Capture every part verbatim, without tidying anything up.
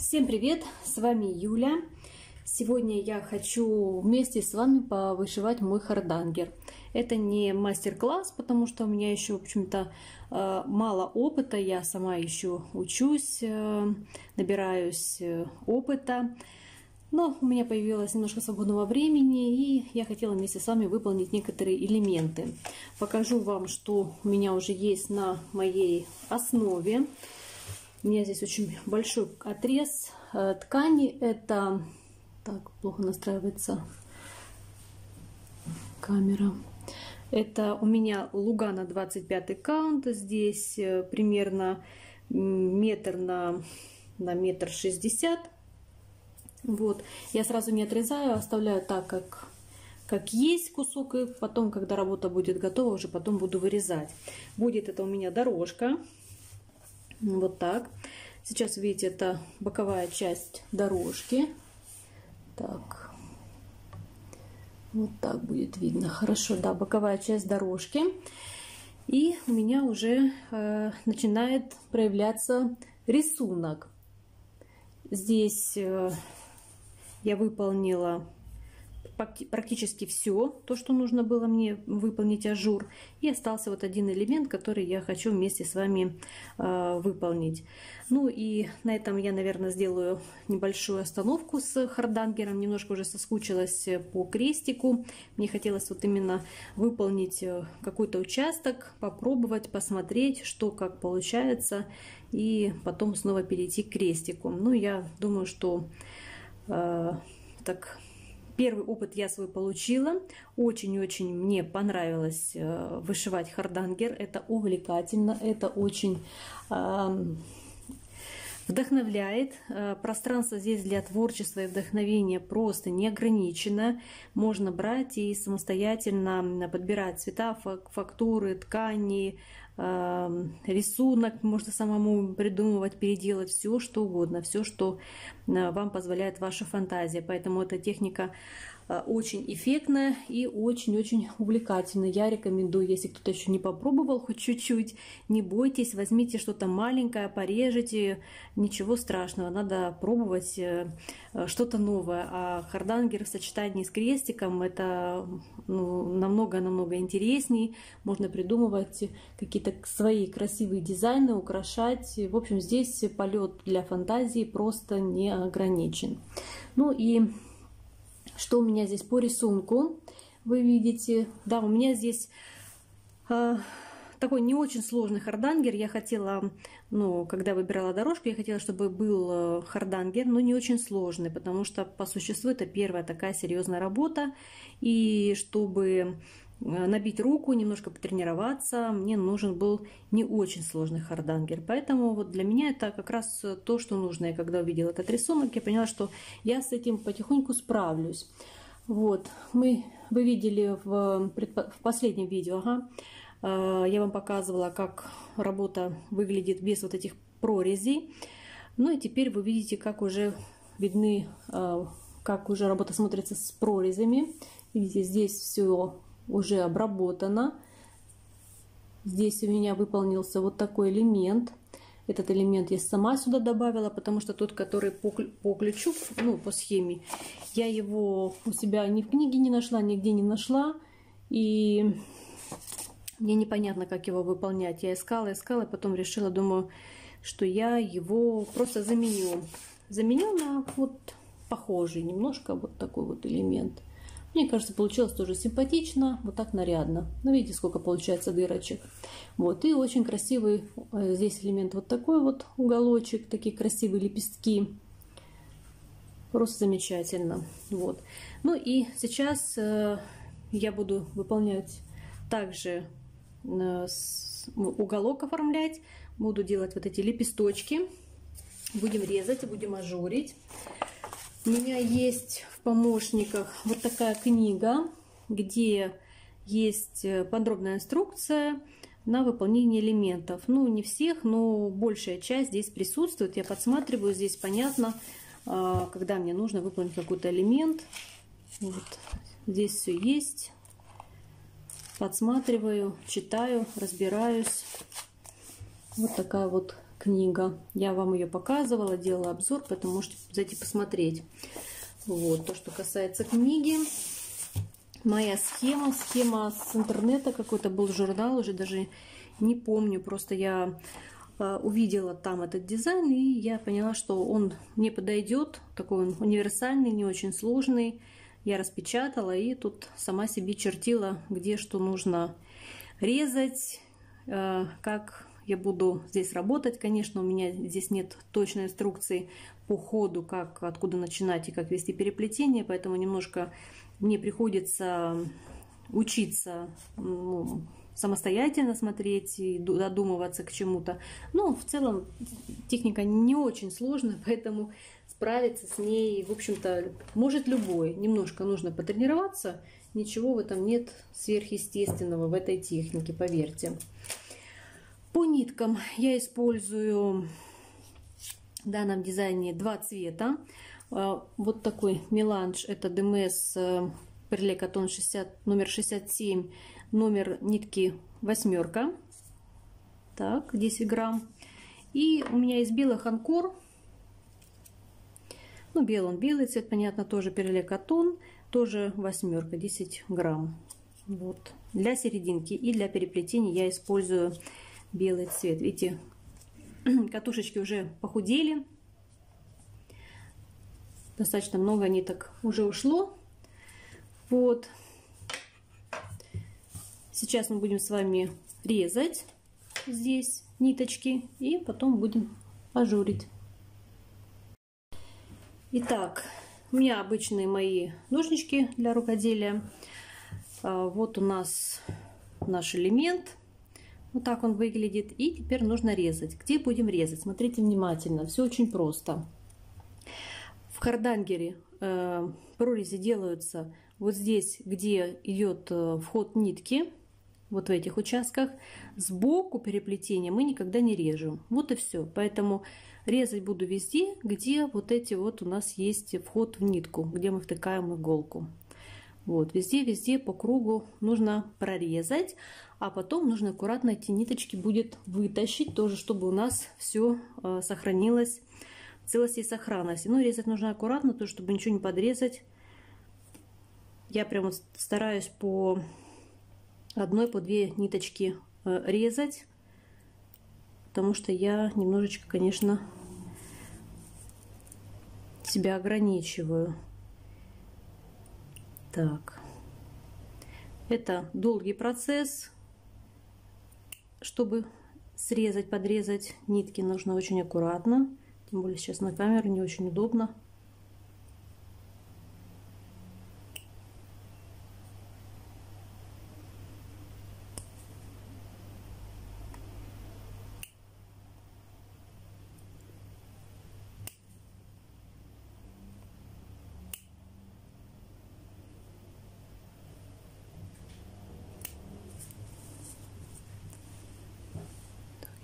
Всем привет! С вами Юля. Сегодня я хочу вместе с вами повышивать мой хардангер. Это не мастер-класс, потому что у меня еще, в общем-то, мало опыта. Я сама еще учусь, набираюсь опыта. Но у меня появилось немножко свободного времени, и я хотела вместе с вами выполнить некоторые элементы. Покажу вам, что у меня уже есть на моей основе. У меня здесь очень большой отрез ткани. Это... Так, плохо настраивается камера. Это у меня Лугана двадцать пятый каунт. Здесь примерно метр на, на метр шестьдесят. Вот. Я сразу не отрезаю, оставляю так, как, как есть кусок. И потом, когда работа будет готова, уже потом буду вырезать. Будет это у меня дорожка. Вот так. Сейчас, видите, это боковая часть дорожки. Так. Вот так будет видно. Хорошо, да, боковая часть дорожки. И у меня уже э, начинает проявляться рисунок. Здесь э, я выполнила практически все, то, что нужно было мне выполнить ажур. И остался вот один элемент, который я хочу вместе с вами э, выполнить. Ну и на этом я, наверное, сделаю небольшую остановку с хардангером. Немножко уже соскучилась по крестику. Мне хотелось вот именно выполнить какой-то участок, попробовать, посмотреть, что как получается. И потом снова перейти к крестику. Ну, я думаю, что э, так... Первый опыт я свой получила. Очень-очень мне понравилось вышивать хардангер. Это увлекательно, это очень э, вдохновляет. Пространство здесь для творчества и вдохновения просто не ограничено. Можно брать и самостоятельно подбирать цвета, фактуры, ткани, э, рисунок. Можно самому придумывать, переделать все, что угодно, все, что вам позволяет ваша фантазия. Поэтому эта техника очень эффектная и очень-очень увлекательная. Я рекомендую, если кто-то еще не попробовал, хоть чуть-чуть, не бойтесь, возьмите что-то маленькое, порежете, ничего страшного, надо пробовать что-то новое. А хардангер в сочетании с крестиком — это намного-намного интересней. Можно придумывать какие-то свои красивые дизайны, украшать. В общем, здесь полет для фантазии просто не ограничен. Ну и что у меня здесь по рисунку, вы видите. Да, у меня здесь э, такой не очень сложный хардангер. Я хотела, ну, когда выбирала дорожку, я хотела, чтобы был хардангер, но не очень сложный, потому что по существу это первая такая серьезная работа. И чтобы набить руку, немножко потренироваться, мне нужен был не очень сложный хардангер. Поэтому вот для меня это как раз то, что нужно. Я когда увидела этот рисунок, я поняла, что я с этим потихоньку справлюсь. Вот, мы, вы видели в, в последнем видео, ага, я вам показывала, как работа выглядит без вот этих прорезей. Ну и теперь вы видите, как уже видны, как уже работа смотрится с прорезями. Видите, здесь все уже обработано. Здесь у меня выполнился вот такой элемент. Этот элемент я сама сюда добавила, потому что тот, который по, по ключу, ну, по схеме, я его у себя ни в книге не нашла, нигде не нашла. И мне непонятно, как его выполнять. Я искала, искала, потом решила, думаю, что я его просто заменю. Заменю на вот похожий немножко вот такой вот элемент. Мне кажется, получилось тоже симпатично, вот так нарядно. Ну, видите, сколько получается дырочек. Вот, и очень красивый здесь элемент, вот такой вот уголочек, такие красивые лепестки. Просто замечательно. Вот. Ну и сейчас э, я буду выполнять также э, с, уголок оформлять. Буду делать вот эти лепесточки. Будем резать и будем ажурить. У меня есть в помощниках вот такая книга, где есть подробная инструкция на выполнение элементов. Ну, не всех, но большая часть здесь присутствует. Я подсматриваю, здесь понятно, когда мне нужно выполнить какой-то элемент. Вот. Здесь все есть. Подсматриваю, читаю, разбираюсь. Вот такая вот книга. Я вам ее показывала, делала обзор, поэтому можете зайти посмотреть. Вот, то, что касается книги. Моя схема, схема с интернета, какой-то был журнал, уже даже не помню, просто я увидела там этот дизайн, и я поняла, что он мне подойдет, такой он универсальный, не очень сложный. Я распечатала и тут сама себе чертила, где что нужно резать, как я буду здесь работать. Конечно, у меня здесь нет точной инструкции по ходу, как, откуда начинать и как вести переплетение, поэтому немножко мне приходится учиться, ну, самостоятельно смотреть и додумываться к чему-то. Но в целом техника не очень сложная, поэтому справиться с ней, в общем-то, может любой. Немножко нужно потренироваться, ничего в этом нет сверхъестественного в этой технике, поверьте. По ниткам я использую в данном дизайне два цвета. Вот такой меланж, это ДМС Перле-Котон номер шестьдесят семь, номер нитки восьмерка, так, десять грамм. И у меня из белых Анкор, ну, белый он белый цвет, понятно, тоже Перле-Котон, тоже восьмерка, десять грамм. Вот, для серединки и для переплетения я использую белый цвет. Видите, катушечки уже похудели, достаточно много ниток уже ушло. Вот. Сейчас мы будем с вами резать здесь ниточки и потом будем ажурить. Итак, у меня обычные мои ножнички для рукоделия. Вот у нас наш элемент. Вот так он выглядит. И теперь нужно резать. Где будем резать? Смотрите внимательно. Все очень просто. В Хардангере э, прорези делаются вот здесь, где идет э, вход нитки, вот в этих участках. Сбоку переплетения мы никогда не режем. Вот и все. Поэтому резать буду везде, где вот эти вот у нас есть вход в нитку, где мы втыкаем иголку. Вот, везде-везде по кругу нужно прорезать, а потом нужно аккуратно эти ниточки будет вытащить, тоже чтобы у нас все э, сохранилось, целости и сохранности. Но резать нужно аккуратно, то чтобы ничего не подрезать. Я прямо стараюсь по одной, по две ниточки э, резать, потому что я немножечко, конечно, себя ограничиваю. Так, это долгий процесс, чтобы срезать, подрезать нитки нужно очень аккуратно, тем более сейчас на камеру не очень удобно.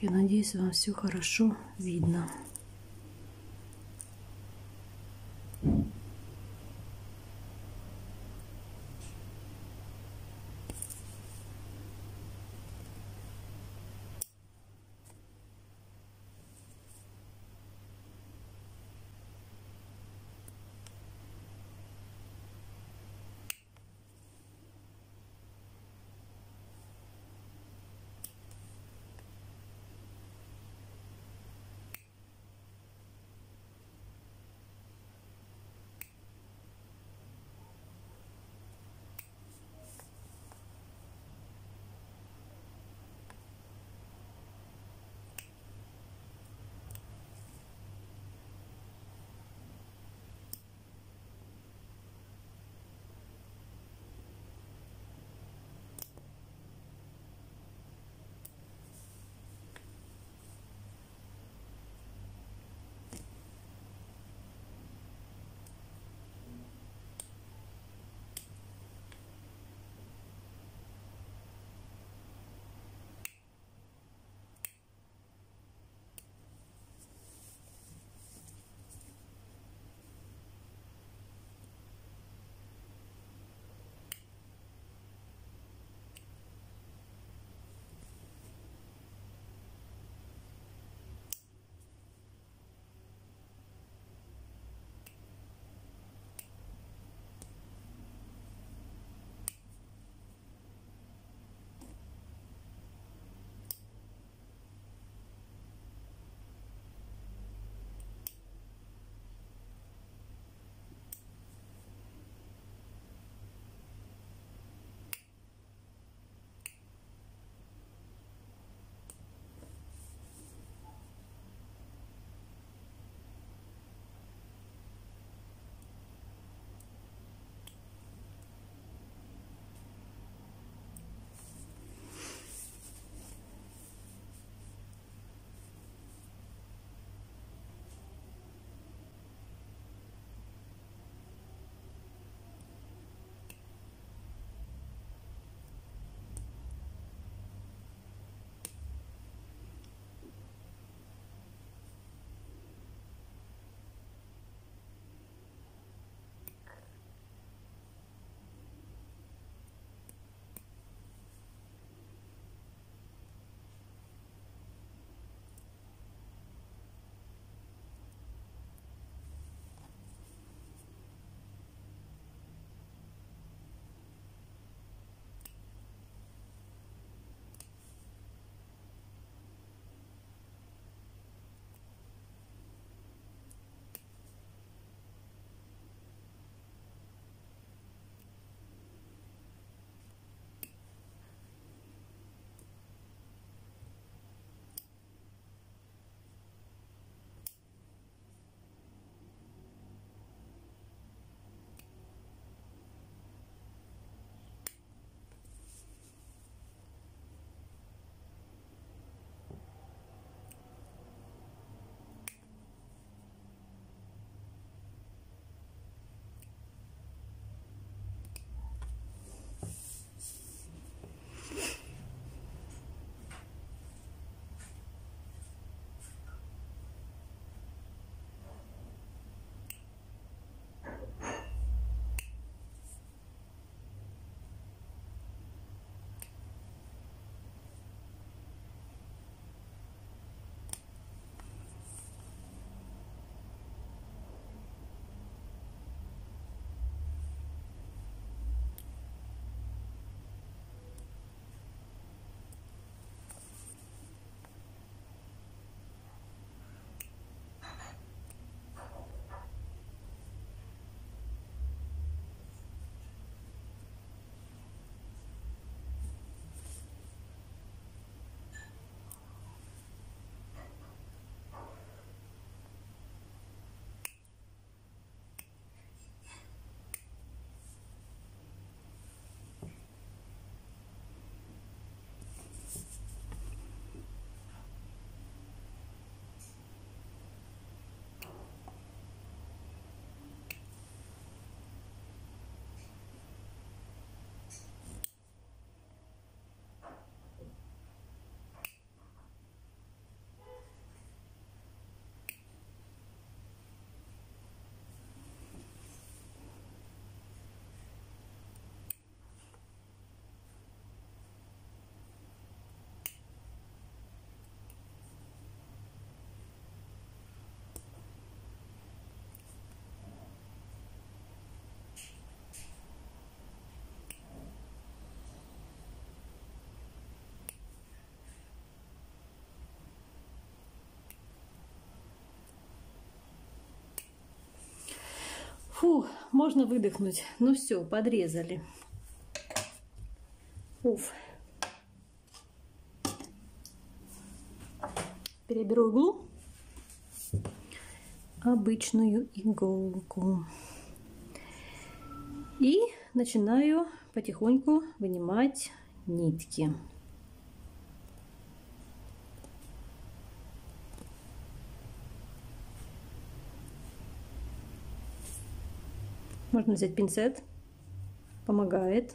Я надеюсь, вам все хорошо видно. Фух, можно выдохнуть. Ну все, подрезали. Уф. Переберу иглу. Обычную иголку. И начинаю потихоньку вынимать нитки. Можно взять пинцет, помогает.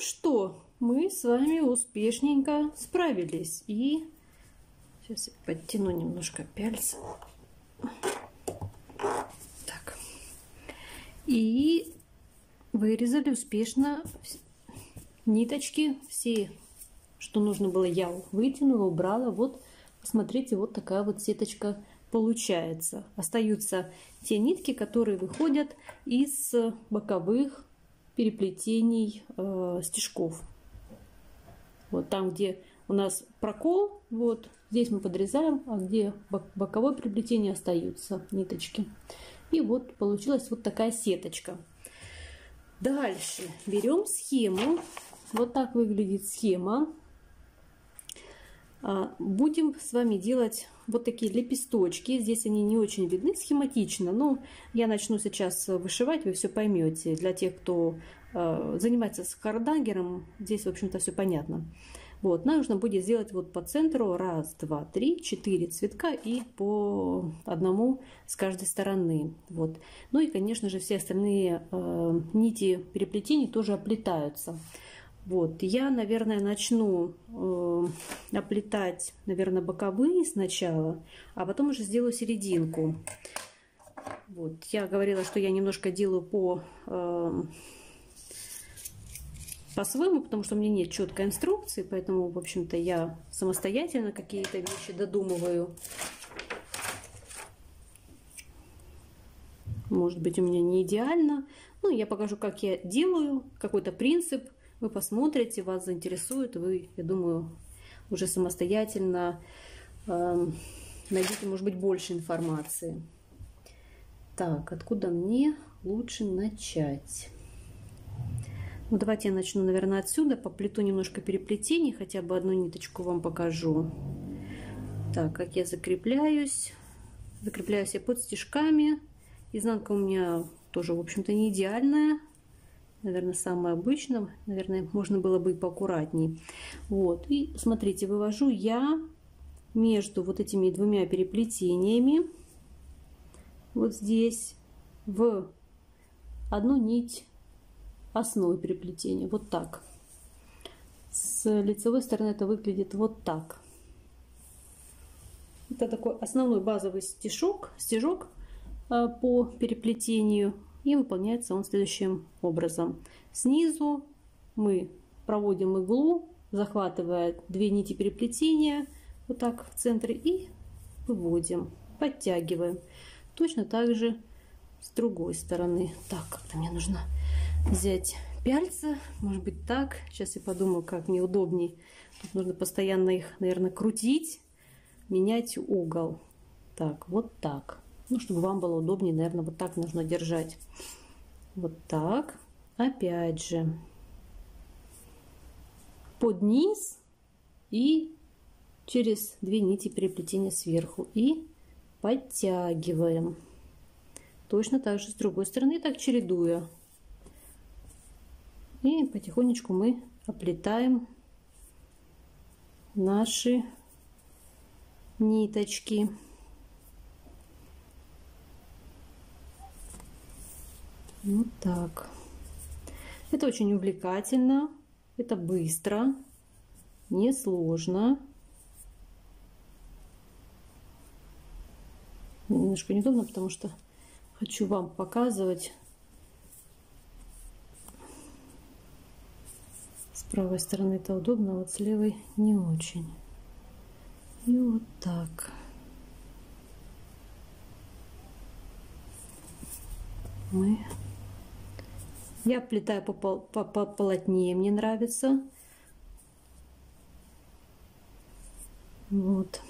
что, мы с вами успешненько справились. И сейчас я подтяну немножко пяльца. Так. И вырезали успешно ниточки все, что нужно было. Я вытянула, убрала. Вот, посмотрите, вот такая вот сеточка получается. Остаются те нитки, которые выходят из боковых переплетений э, стежков. Вот там, где у нас прокол, вот здесь мы подрезаем, а где боковое переплетение, остаются ниточки. И вот получилась вот такая сеточка. Дальше берем схему. Вот так выглядит схема. Будем с вами делать вот такие лепесточки. Здесь они не очень видны схематично, но я начну сейчас вышивать, вы все поймете. Для тех, кто занимается с хардангером, здесь, в общем-то, все понятно. Вот, нужно будет сделать вот по центру раз, два, три, четыре цветка и по одному с каждой стороны. Вот. Ну и, конечно же, все остальные э, нити переплетений тоже оплетаются. Вот, я, наверное, начну э, оплетать, наверное, боковые сначала, а потом уже сделаю серединку. Вот, я говорила, что я немножко делаю по... Э, по-своему, потому что у меня нет четкой инструкции, поэтому, в общем-то, я самостоятельно какие-то вещи додумываю. Может быть, у меня не идеально. Ну, я покажу, как я делаю, какой-то принцип. Вы посмотрите, вас заинтересует, вы, я думаю, уже самостоятельно э, найдете, может быть, больше информации. Так, откуда мне лучше начать? Ну, давайте я начну, наверное, отсюда. Поплету немножко переплетений, хотя бы одну ниточку вам покажу. Так, как я закрепляюсь. Закрепляюсь я под стежками. Изнанка у меня тоже, в общем-то, не идеальная. Наверное, самая обычная. Наверное, можно было бы и поаккуратней. Вот. И, смотрите, вывожу я между вот этими двумя переплетениями. Вот здесь. В одну нить основы переплетения, вот так. С лицевой стороны это выглядит вот так. Это такой основной базовый стежок, стежок по переплетению, и выполняется он следующим образом. Снизу мы проводим иглу, захватывая две нити переплетения вот так в центре, и выводим, подтягиваем. Точно так же с другой стороны. Так, как-то мне нужно взять пяльца, может быть, так. Сейчас я подумаю, как мне удобней. Тут нужно постоянно их, наверное, крутить, менять угол. Так, вот так. Ну, чтобы вам было удобнее, наверное, вот так нужно держать. Вот так. Опять же. Под низ и через две нити переплетения сверху. И подтягиваем. Точно так же с другой стороны, так чередуя. И потихонечку мы оплетаем наши ниточки. Вот так. Это очень увлекательно, это быстро, несложно. Немножко неудобно, потому что хочу вам показывать. С правой стороны это удобно, а вот с левой не очень. И вот так. Мы... Я плетаю по, пол... по, по полотне, мне нравится. Вот.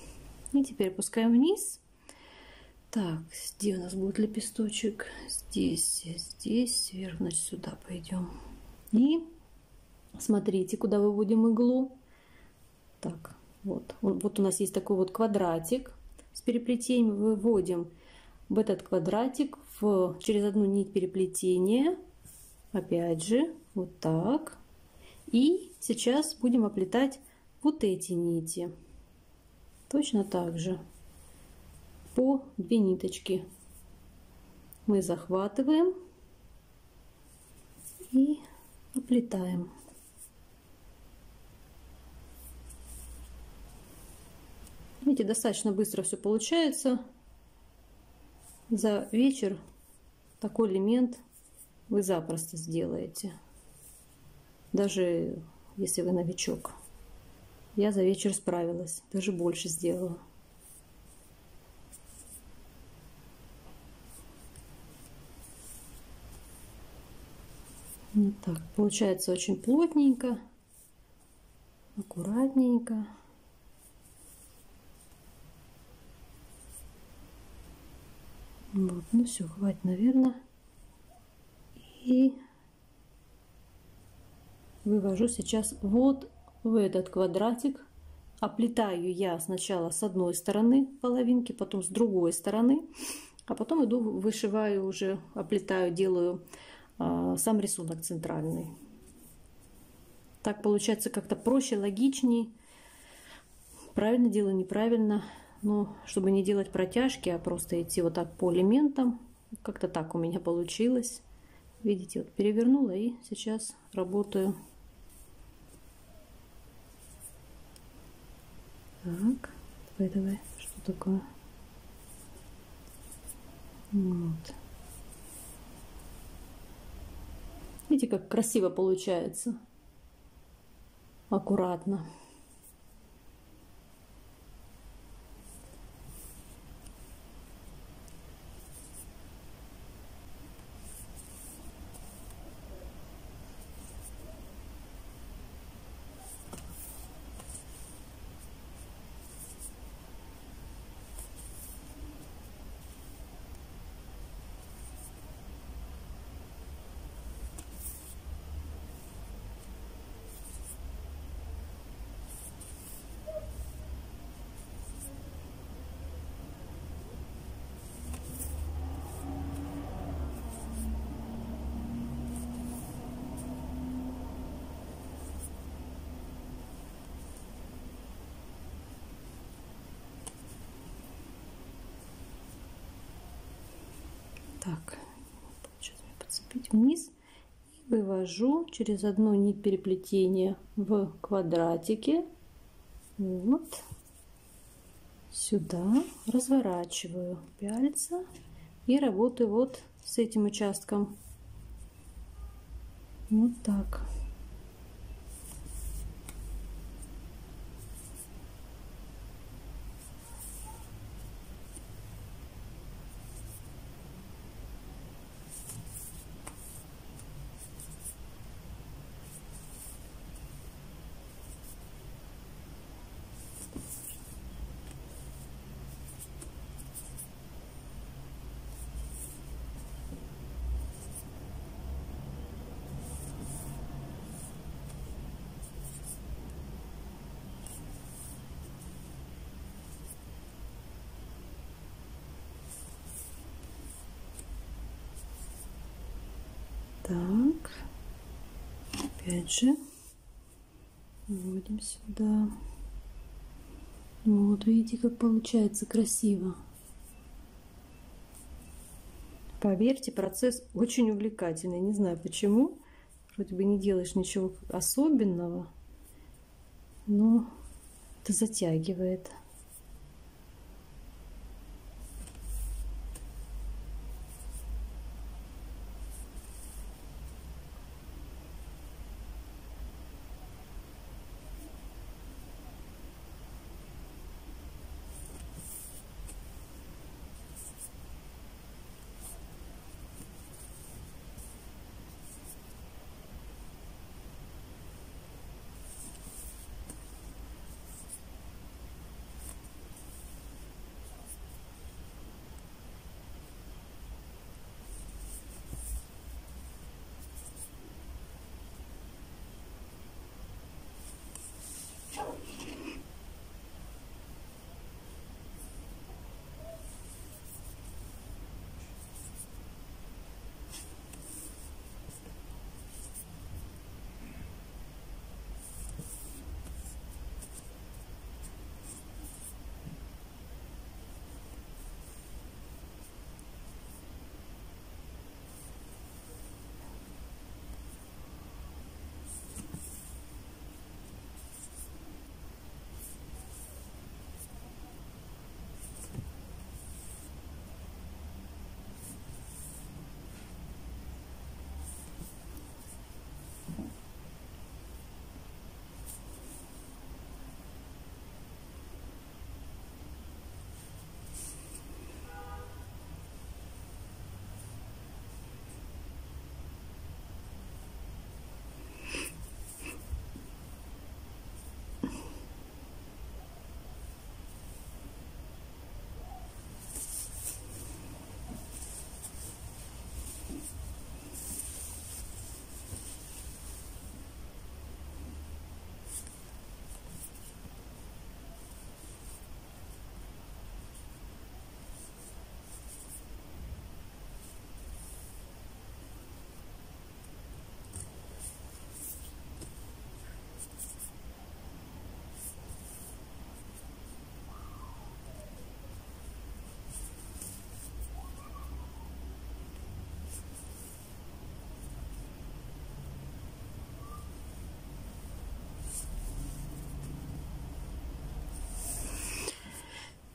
И теперь опускаем вниз. Так, где у нас будет лепесточек? Здесь, здесь, вверх, значит, сюда пойдем. И... Смотрите, куда выводим иглу. Так, вот. Вот у нас есть такой вот квадратик с переплетением. Выводим в этот квадратик в, через одну нить переплетения. Опять же, вот так. И сейчас будем оплетать вот эти нити. Точно так же. По две ниточки мы захватываем и оплетаем. Видите, достаточно быстро все получается. За вечер такой элемент вы запросто сделаете. Даже если вы новичок. Я за вечер справилась, даже больше сделала. Вот так, получается очень плотненько, аккуратненько. Вот, ну все, хватит, наверное. И вывожу сейчас вот в этот квадратик. Оплетаю я сначала с одной стороны половинки, потом с другой стороны, а потом иду вышиваю уже, оплетаю, делаю э, сам рисунок центральный. Так получается как-то проще, логичней. Правильно делаю, неправильно. Но чтобы не делать протяжки, а просто идти вот так по элементам. Как-то так у меня получилось. Видите, вот перевернула и сейчас работаю. Так, давай, давай, что такое? Вот. Видите, как красиво получается. Аккуратно. Так, сейчас мне подцепить вниз и вывожу через одну нить переплетения в квадратике, вот сюда, разворачиваю пяльца и работаю вот с этим участком, вот так. Так, опять же, вводим сюда. Вот, видите, как получается красиво. Поверьте, процесс очень увлекательный. Не знаю почему. Вроде бы не делаешь ничего особенного, но это затягивает.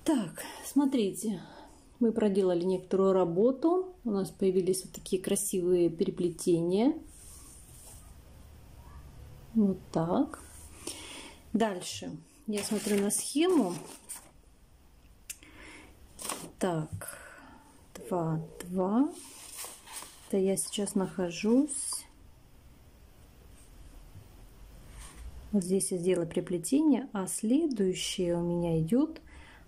Так, смотрите, мы проделали некоторую работу. У нас появились вот такие красивые переплетения. Вот так. Дальше я смотрю на схему. Так, два, два. Это я сейчас нахожусь. Вот здесь я сделала переплетение, а следующее у меня идет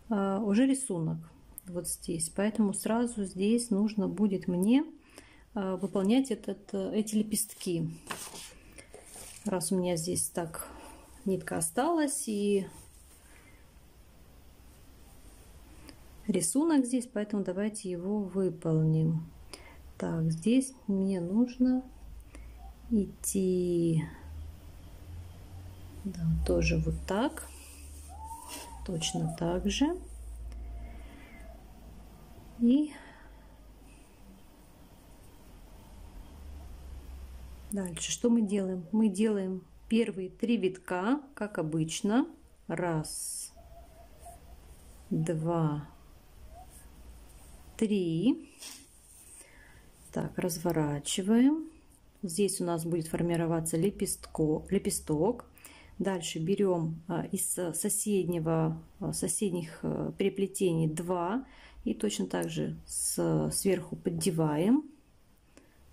а, уже рисунок. Вот здесь. Поэтому сразу здесь нужно будет мне а, выполнять этот, эти лепестки. Раз у меня здесь так нитка осталась и рисунок здесь, поэтому давайте его выполним. Так, здесь мне нужно идти, да, тоже вот так, точно так же. И дальше что мы делаем? Мы делаем первые три витка, как обычно. Раз, два, три. Так, разворачиваем. Здесь у нас будет формироваться лепестко, лепесток. Дальше берем из соседнего, соседних переплетений два и точно так же с, сверху поддеваем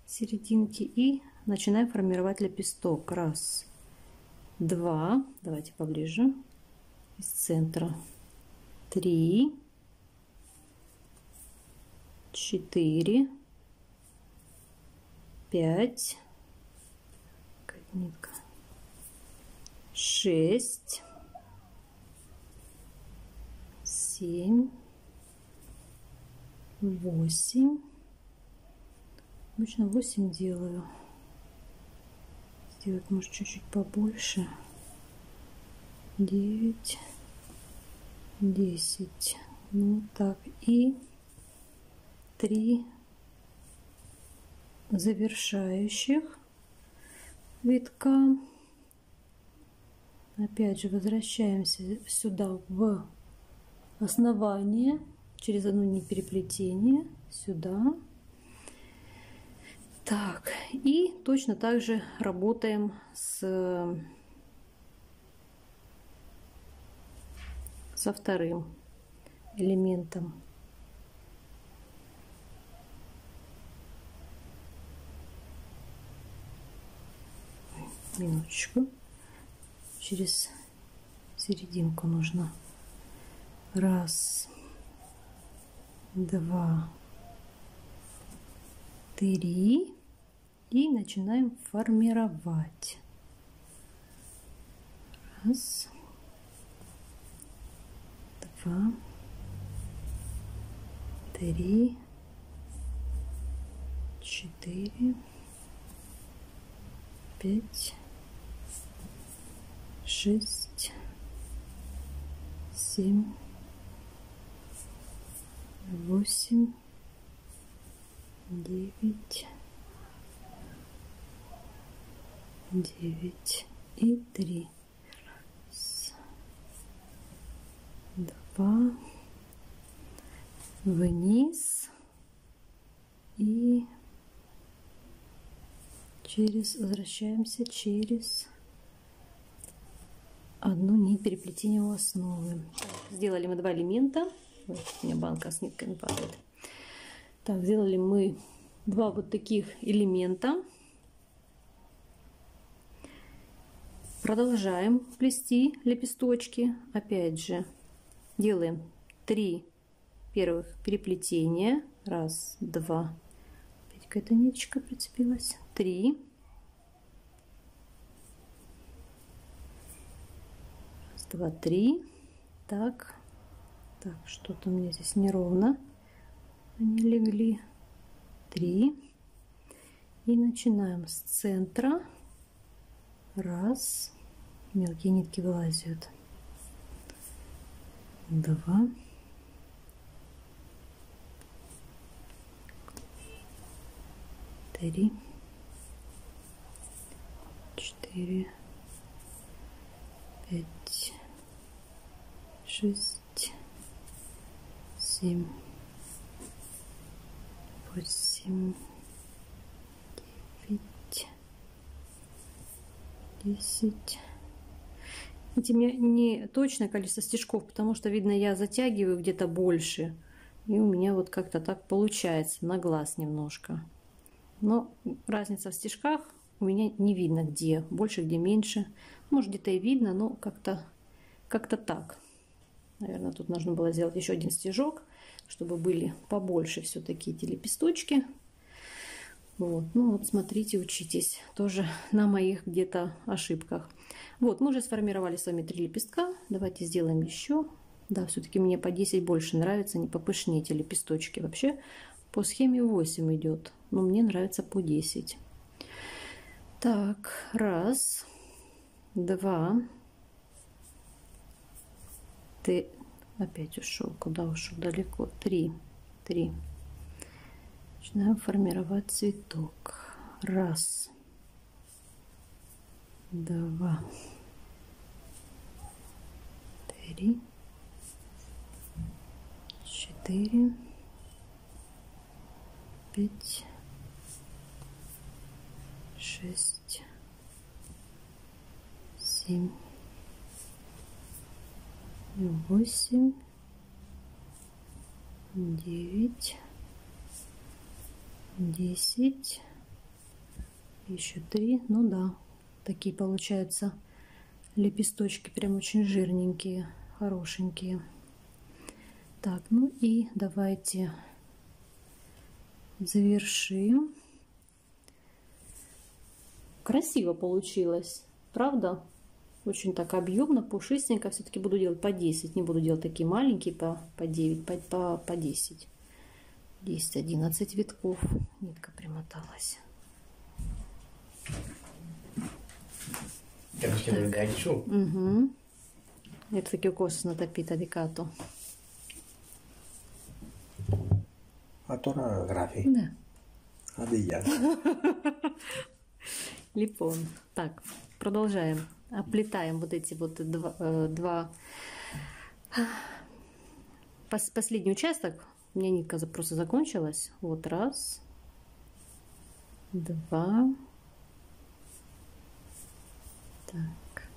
серединки и начинаем формировать лепесток. Раз, два. Давайте поближе. Из центра. Три. Четыре. Пять. Нитка. Шесть. Семь. Восемь. Обычно восемь делаю. Сделать, может, чуть-чуть побольше. Девять. Десять. Ну так. И три завершающих витка. Опять же возвращаемся сюда в основание, через одно не переплетение сюда. Так, и точно так же работаем с со вторым элементом. Минуточку. Через серединку нужно. Раз, два, три. И начинаем формировать. Раз, два, три, четыре, пять. Шесть, семь, восемь, девять, девять и три. Раз, два, вниз и через, возвращаемся через одну нить переплетения у основы. Сделали мы два элемента. Вот, у меня банка с нитками падает. Так, сделали мы два вот таких элемента. Продолжаем плести лепесточки. Опять же, делаем три первых переплетения. Раз, два. Опять какая-то ниточка прицепилась. Три. Два, три. Так, так, что-то у меня здесь неровно. Они легли. Три. И начинаем с центра. Раз. Мелкие нитки вылазят. Два. Три. Четыре. Пять. Шесть, семь, восемь, девять, десять. Видите, у меня не точное количество стежков, потому что, видно, я затягиваю где-то больше. И у меня вот как-то так получается, на глаз немножко. Но разница в стежках у меня не видно, где больше, где меньше. Может, где-то и видно, но как-то как-то так. Наверное, тут нужно было сделать еще один стежок, чтобы были побольше все-таки эти лепесточки. Вот, ну вот смотрите, учитесь тоже на моих где-то ошибках. Вот, мы уже сформировали с вами три лепестка. Давайте сделаем еще. Да, все-таки мне по десять больше нравится, не попышнее эти лепесточки. Вообще по схеме восемь идет, но мне нравится по десять. Так, раз, два, ты опять ушел, куда ушел, далеко, три, три. Начинаем формировать цветок. Раз, два, три, четыре, пять, шесть, семь, восемь, девять, десять, еще три. Ну да, такие получаются лепесточки, прям очень жирненькие, хорошенькие. Так, ну и давайте завершим. Красиво получилось, правда? Очень так объемно, пушистенько. Все-таки буду делать по десять. Не буду делать такие маленькие по, по девять, по, по, по десять. десять-одиннадцать витков. Нитка примоталась. Так, угу. Это такие косы натопита декату. А то на график. Да. А да я. Липон. Так, продолжаем. Оплетаем вот эти вот два, э, два... Пос, последний участок. У меня нитка просто закончилась. Вот раз, два, так,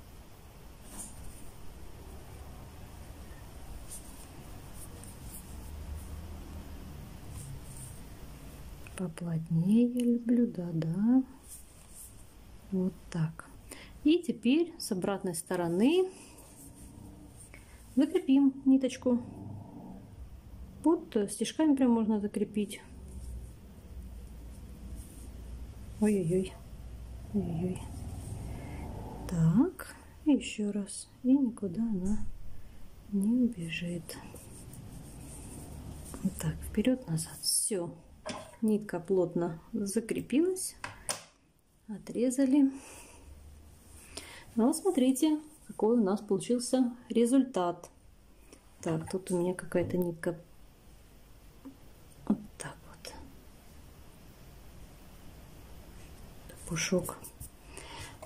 поплотнее я люблю, да, да, вот так. И теперь с обратной стороны закрепим ниточку. Вот стежками прям можно закрепить. Ой-ой-ой. Ой-ой-ой. Так, и еще раз. И никуда она не убежит. Вот так, вперед-назад. Все. Нитка плотно закрепилась. Отрезали. Ну, смотрите, какой у нас получился результат. Так, тут у меня какая-то нитка. Вот так вот. Пушок.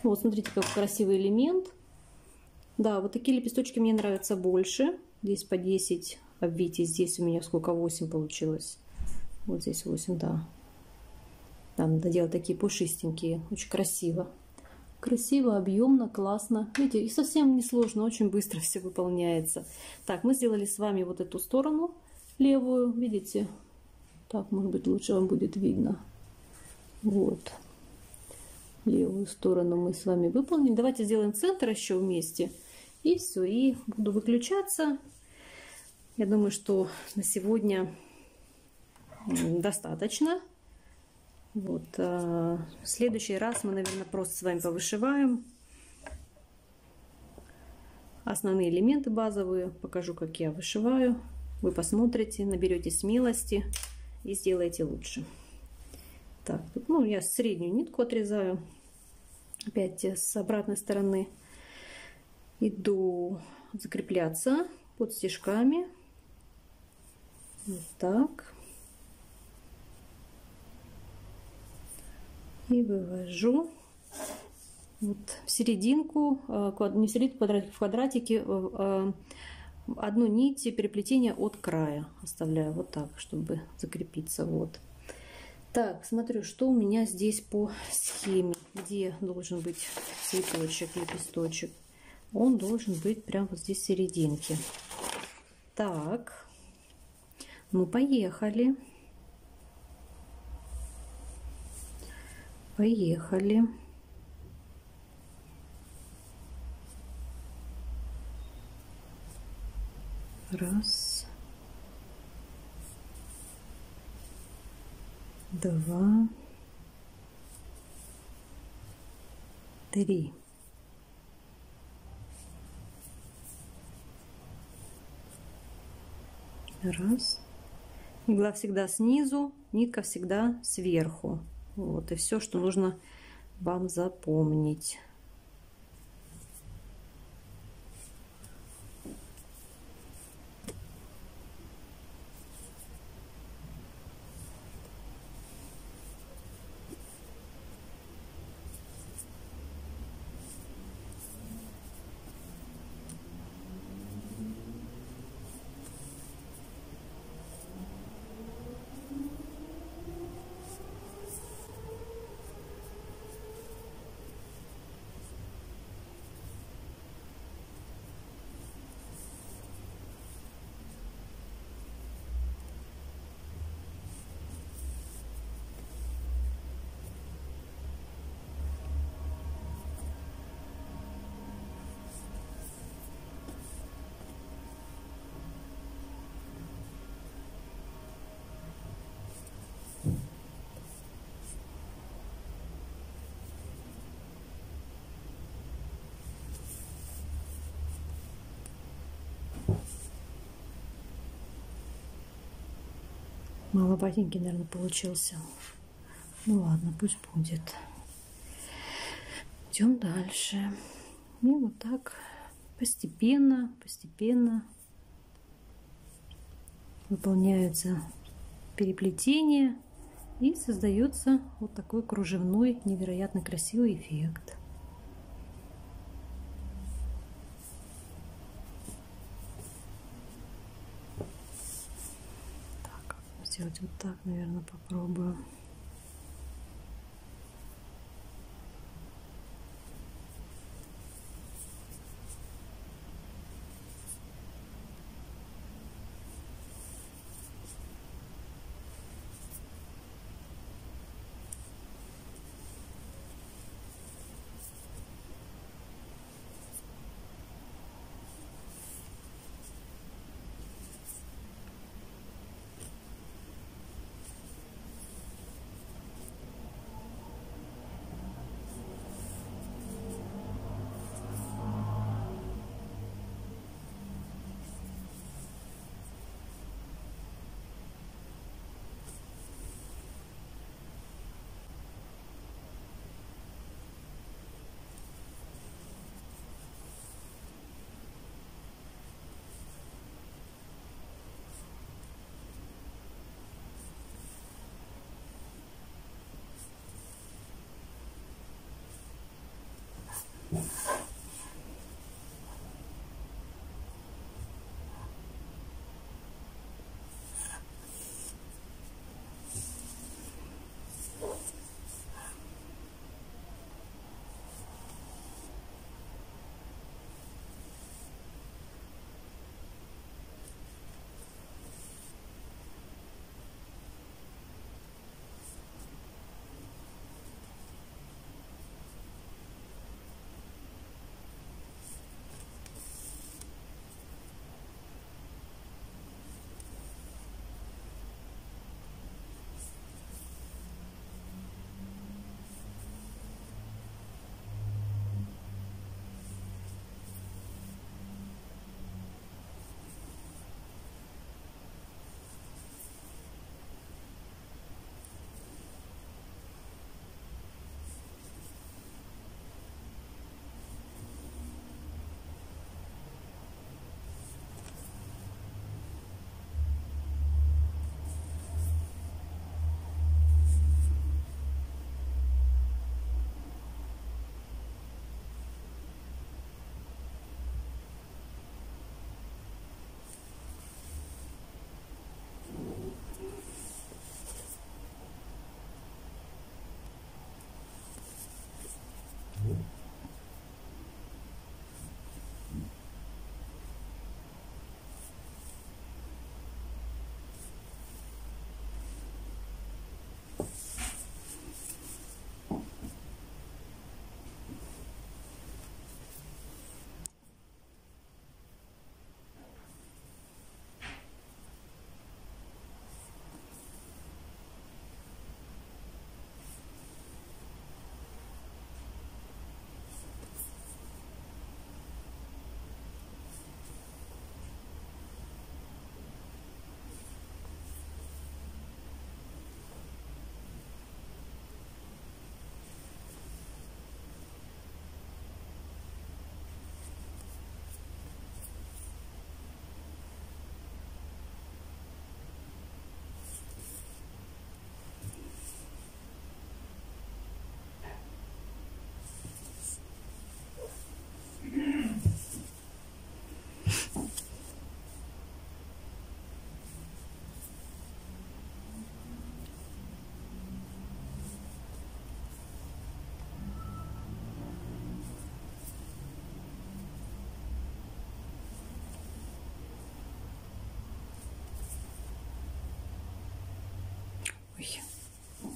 Вот, смотрите, какой красивый элемент. Да, вот такие лепесточки мне нравятся больше. Здесь по десять. Обвитие здесь у меня сколько? восемь получилось. Вот здесь восемь, да. Там надо делать такие пушистенькие. Очень красиво. Красиво, объемно, классно. Видите, и совсем не сложно, очень быстро все выполняется. Так, мы сделали с вами вот эту сторону левую, видите? Так, может быть, лучше вам будет видно. Вот. Левую сторону мы с вами выполним. Давайте сделаем центр еще вместе. И все, и буду выключаться. Я думаю, что на сегодня достаточно. Вот, в следующий раз мы, наверное, просто с вами повышиваем основные элементы базовые. Покажу, как я вышиваю. Вы посмотрите, наберете смелости и сделаете лучше. Так, ну, я среднюю нитку отрезаю. Опять с обратной стороны иду закрепляться под стежками. Вот так. И вывожу вот в серединку, не в серединку квадратики, в квадратике одну нить переплетения от края оставляю вот так, чтобы закрепиться. Вот так, смотрю, что у меня здесь по схеме, где должен быть цветочек, лепесточек. Он должен быть прямо вот здесь в серединке. Так, ну поехали. Поехали. Раз. Два. Три. Раз. Игла всегда снизу, нитка всегда сверху. Вот и все, что нужно вам запомнить. Маловатенький, наверное, получился. Ну ладно, пусть будет. Идем дальше. И вот так постепенно, постепенно выполняются переплетения и создается вот такой кружевной, невероятно красивый эффект. Сделать вот так, наверное, попробую.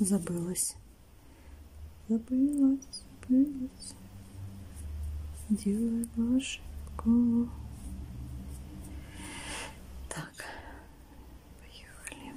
забылась. Забылась, забылась. Делаю ошибку. Так, поехали.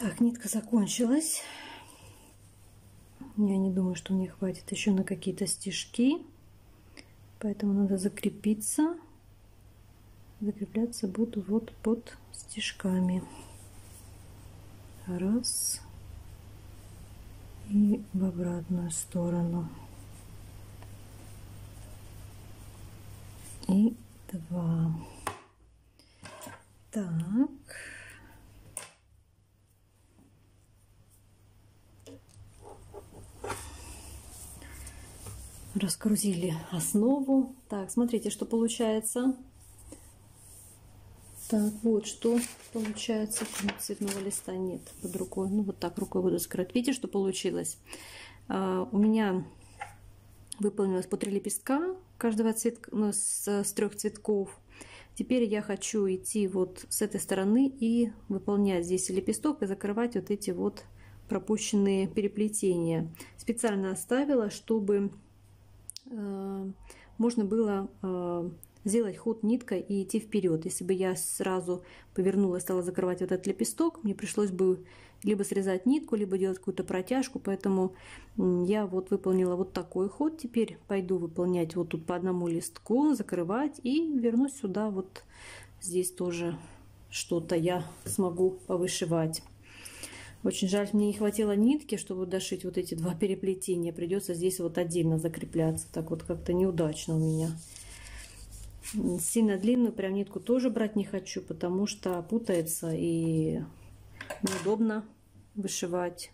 Так, нитка закончилась. Я не думаю, что мне хватит еще на какие-то стежки. Поэтому надо закрепиться. Закрепляться буду вот под стежками. Раз. И в обратную сторону. И два. Так. Раскрутили основу. Так, смотрите, что получается. Так, вот что получается. Цветного листа нет под рукой. Ну, вот так рукой буду скрывать. Видите, что получилось? А, у меня выполнилось по три лепестка каждого цветка, ну, с, с трех цветков. Теперь я хочу идти вот с этой стороны и выполнять здесь лепесток и закрывать вот эти вот пропущенные переплетения. Специально оставила, чтобы э, можно было... Э, сделать ход ниткой и идти вперед. Если бы я сразу повернула и стала закрывать вот этот лепесток, мне пришлось бы либо срезать нитку, либо делать какую-то протяжку. Поэтому я вот выполнила вот такой ход. Теперь пойду выполнять вот тут по одному листку, закрывать и вернусь сюда. Вот здесь тоже что-то я смогу повышивать. Очень жаль, мне не хватило нитки, чтобы дошить вот эти два переплетения. Придется здесь вот отдельно закрепляться. Так вот как-то неудачно у меня. Сильно длинную прям нитку тоже брать не хочу, потому что путается и неудобно вышивать.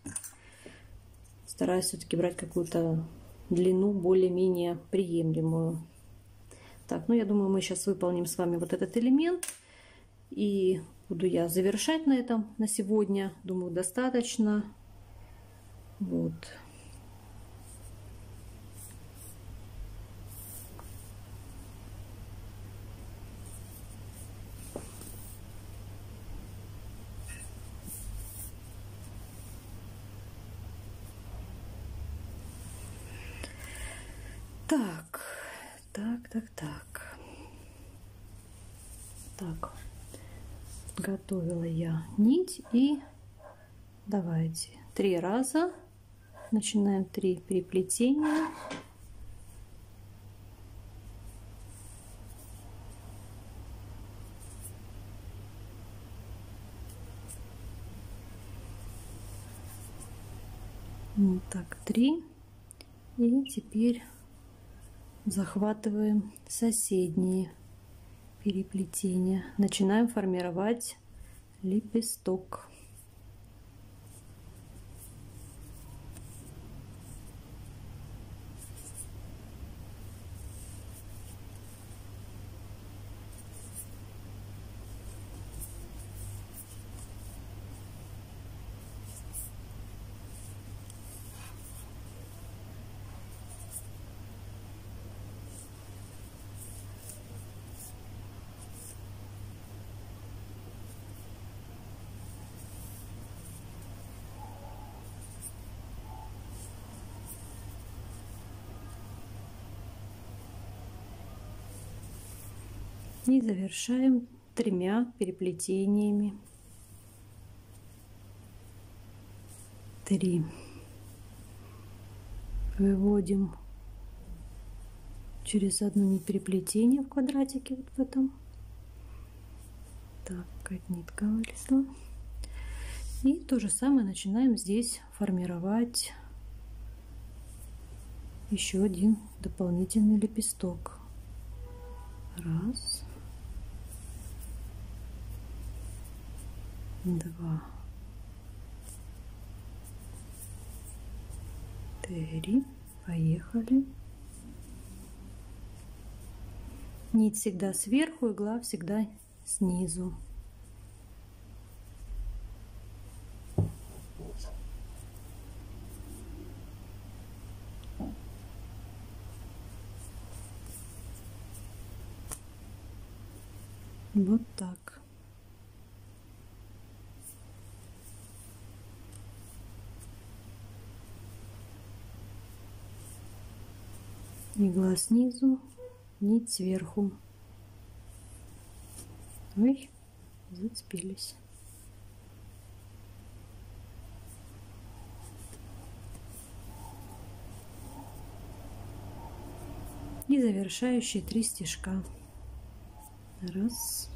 Стараюсь все-таки брать какую-то длину более-менее приемлемую. Так, ну я думаю, мы сейчас выполним с вами вот этот элемент. И буду я завершать на этом на сегодня. Думаю, достаточно. Вот. Так, так, так, так. Так, готовила я нить и давайте три раза начинаем три переплетения. Вот так, три. И теперь захватываем соседние переплетения, начинаем формировать лепесток. И завершаем тремя переплетениями. Три. Выводим через одно не переплетение в квадратике вот в этом. Так, какая-то нитка вылезла. И то же самое начинаем здесь формировать еще один дополнительный лепесток. Раз. Два, три, поехали. Нить всегда сверху, игла всегда снизу. Вот так. Игла снизу, нить сверху. Ой, зацепились. и завершающие три стежка. Раз,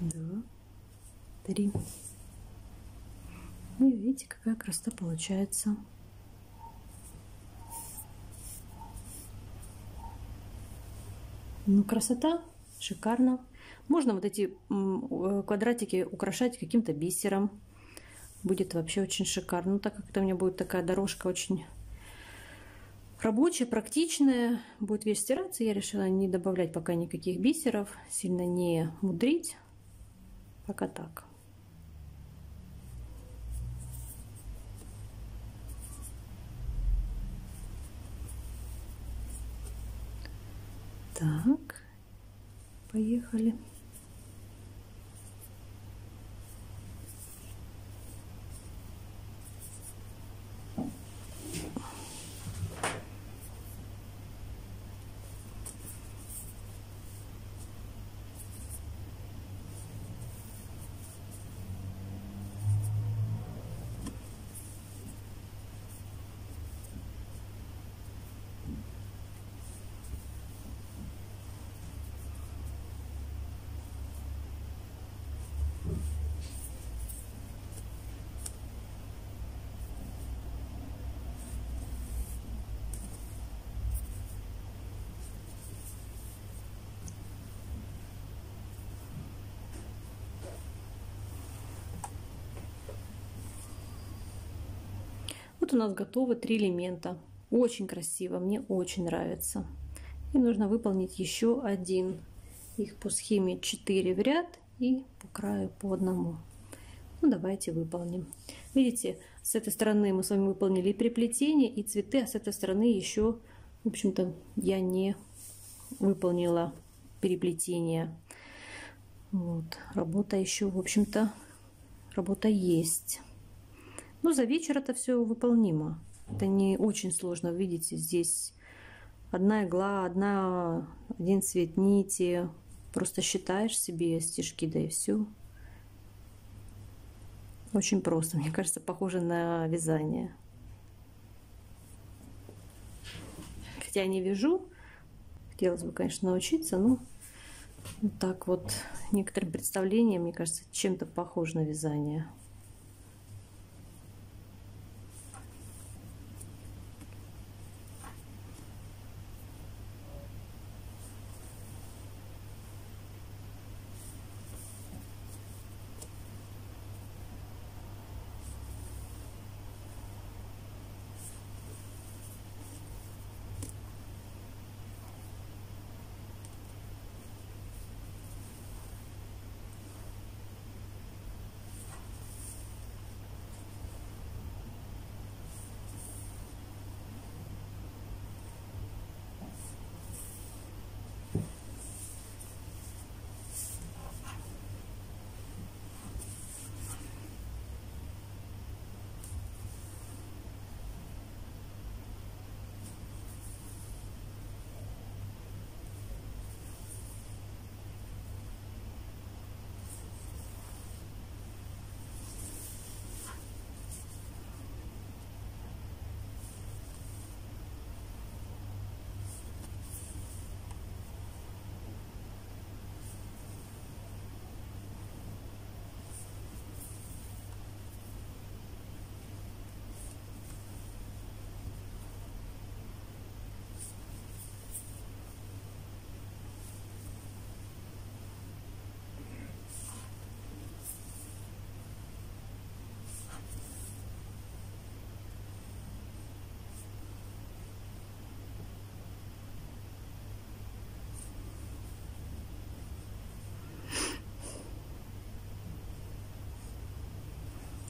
два, три. И видите, какая красота получается. Ну, красота, шикарно. Можно вот эти квадратики украшать каким-то бисером. Будет вообще очень шикарно. Ну, так как это у меня будет такая дорожка очень рабочая, практичная. Будет весь стираться. Я решила не добавлять пока никаких бисеров. Сильно не мудрить. Пока так. Так, поехали. Вот у нас готовы три элемента. Очень красиво, мне очень нравится. И нужно выполнить еще один. Их по схеме четыре в ряд и по краю по одному. Ну, давайте выполним. Видите, с этой стороны мы с вами выполнили и переплетение, и цветы, а с этой стороны еще, в общем-то, я не выполнила переплетение. Вот, работа еще, в общем-то, работа есть. Ну, за вечер это все выполнимо. Это не очень сложно. Видите, здесь одна игла, одна, один цвет нити. Просто считаешь себе стежки, да и все. Очень просто. Мне кажется, похоже на вязание. Хотя я не вяжу. Хотелось бы, конечно, научиться, но вот так вот некоторым представлением, мне кажется, чем-то похоже на вязание.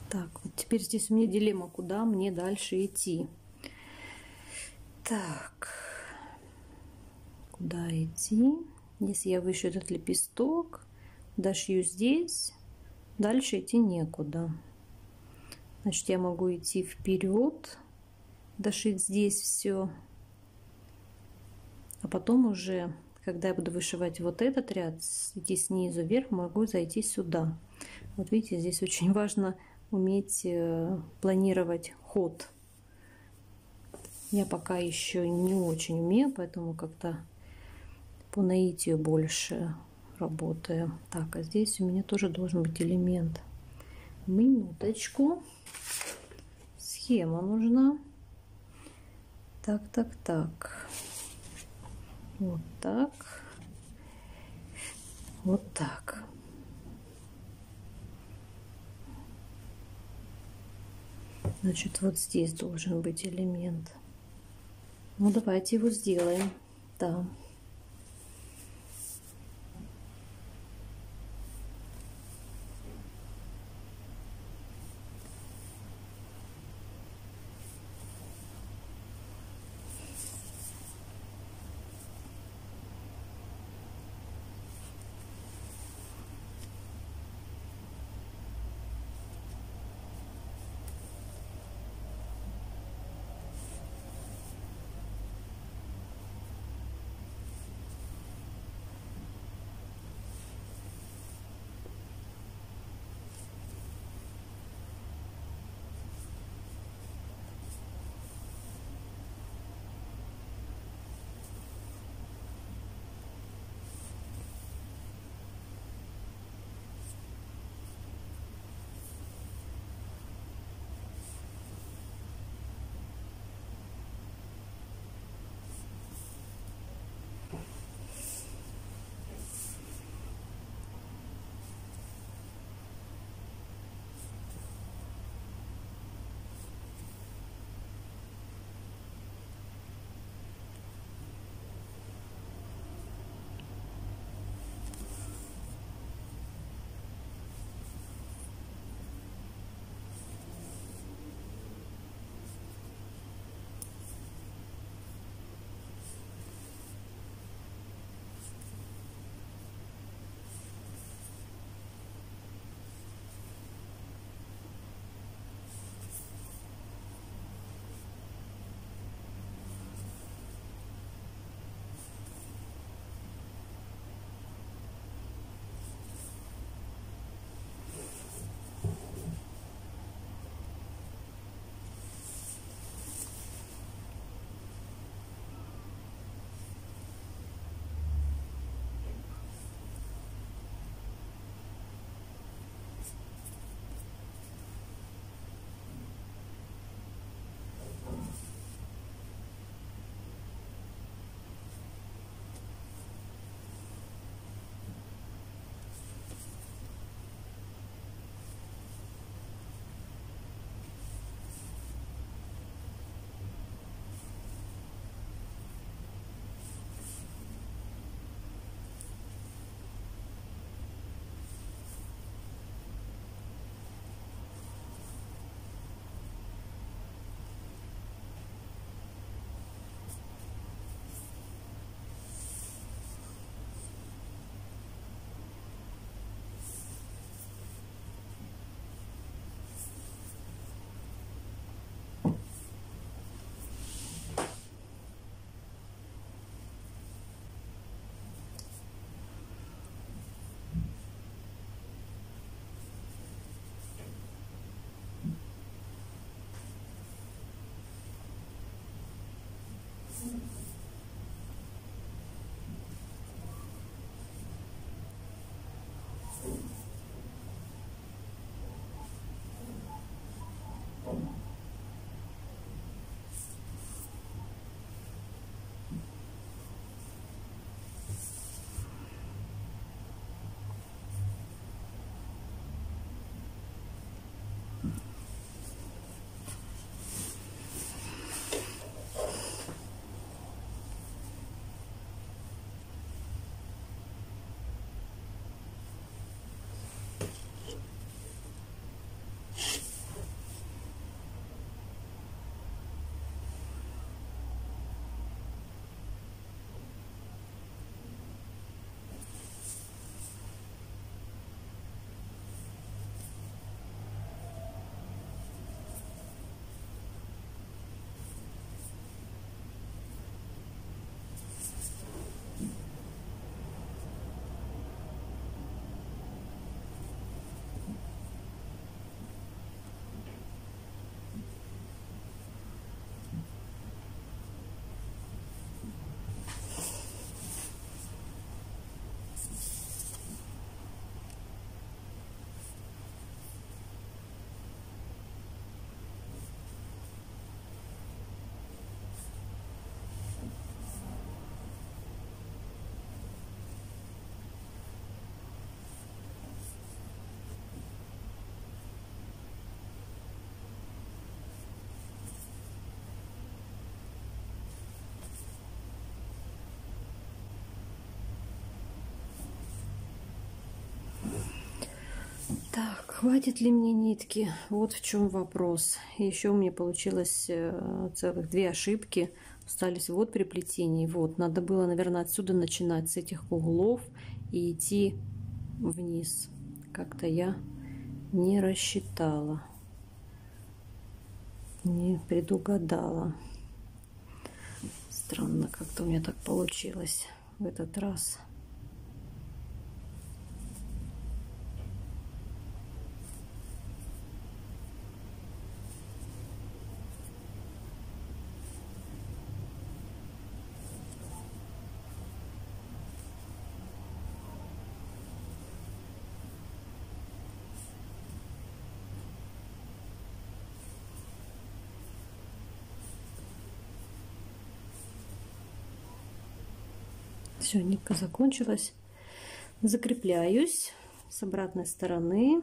Так, вот теперь здесь у меня дилемма, куда мне дальше идти. Так, куда идти? Если я вышью этот лепесток, дошью здесь, дальше идти некуда. Значит, я могу идти вперед, дошить здесь все, а потом уже, когда я буду вышивать вот этот ряд, идти снизу вверх, могу зайти сюда. Вот видите, здесь очень важно уметь планировать ход. Я пока еще не очень умею, поэтому как-то по наитию больше работаю. Так, а здесь у меня тоже должен быть элемент. Минуточку. Схема нужна. Так, так, так. Вот так. Вот так. Значит, вот здесь должен быть элемент. Ну, давайте его сделаем. Да. Так, хватит ли мне нитки? Вот в чем вопрос. Еще у меня получилось целых две ошибки. Остались вот при плетении. Вот, надо было, наверное, отсюда начинать, с этих углов, и идти вниз. Как-то я не рассчитала, не предугадала. Странно, как-то у меня так получилось в этот раз. Все, нитка закончилась. Закрепляюсь с обратной стороны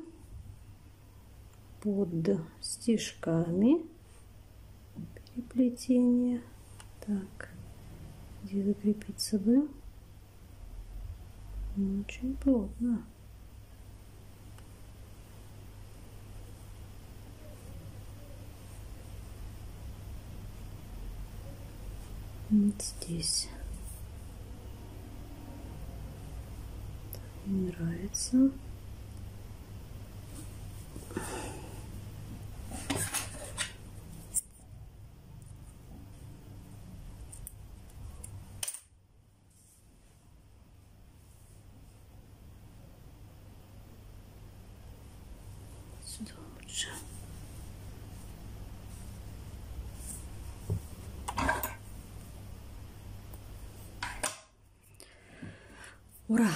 под стежками переплетения. Так, где закрепиться бы? Очень плотно. Вот здесь. Мне нравится. Сюда лучше. Ура!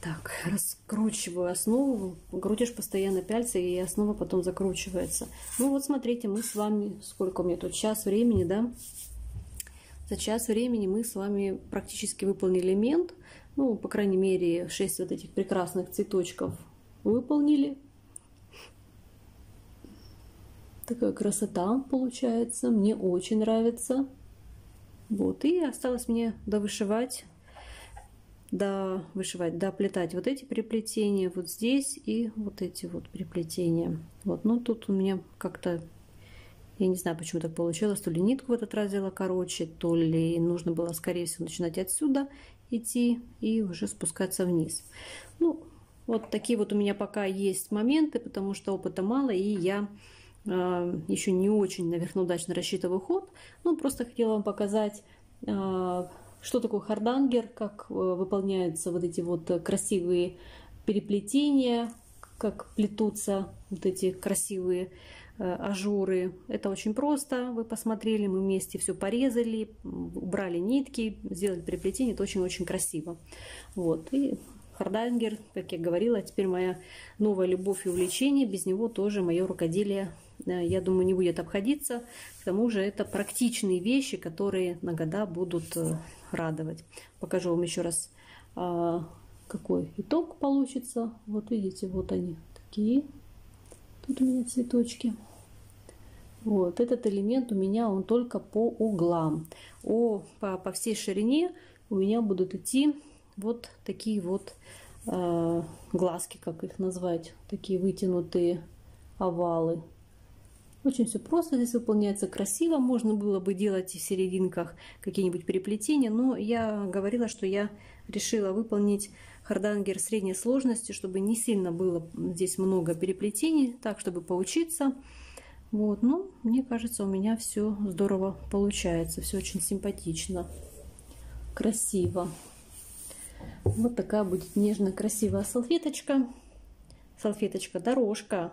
Так, раскручиваю основу, крутишь постоянно пяльцы, и основа потом закручивается. Ну вот смотрите, мы с вами, сколько у меня тут, час времени, да? За час времени мы с вами практически выполнили элемент. Ну, по крайней мере, шесть вот этих прекрасных цветочков выполнили. Такая красота получается, мне очень нравится. Вот, и осталось мне довышивать. Да, вышивать, да, плетать вот эти переплетения вот здесь и вот эти вот переплетения. Вот, но тут у меня как-то, я не знаю, почему так получилось, то ли нитку в этот раз взяла короче, то ли нужно было, скорее всего, начинать отсюда идти и уже спускаться вниз. Ну, вот такие вот у меня пока есть моменты, потому что опыта мало, и я э, еще не очень, наверное, удачно рассчитываю ход. Ну, просто хотела вам показать... Э, что такое хардангер, как выполняются вот эти вот красивые переплетения, как плетутся вот эти красивые ажуры. Это очень просто. Вы посмотрели, мы вместе все порезали, убрали нитки, сделали переплетение. Это очень-очень красиво. Вот. И хардангер, как я говорила, теперь моя новая любовь и увлечение. Без него тоже мое рукоделие, я думаю, не будет обходиться. К тому же это практичные вещи, которые на года будут радовать. Покажу вам еще раз, какой итог получится. Вот видите, вот они такие. Тут у меня цветочки. Вот этот элемент у меня, он только по углам. О, по, по всей ширине у меня будут идти вот такие вот э, глазки, как их назвать, такие вытянутые овалы. Очень все просто, здесь выполняется красиво. Можно было бы делать и в серединках какие-нибудь переплетения, но я говорила, что я решила выполнить хардангер средней сложности, чтобы не сильно было здесь много переплетений, так, чтобы поучиться. Вот, ну, мне кажется, у меня все здорово получается, все очень симпатично, красиво. Вот такая будет нежно-красивая салфеточка. Салфеточка-дорожка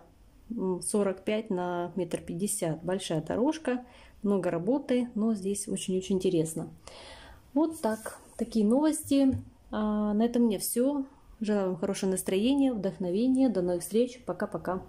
сорок пять на метр пятьдесят. Большая дорожка, много работы, но здесь очень-очень интересно. Вот так, такие новости. А на этом у меня все. Желаю вам хорошего настроения, вдохновения. До новых встреч. Пока-пока.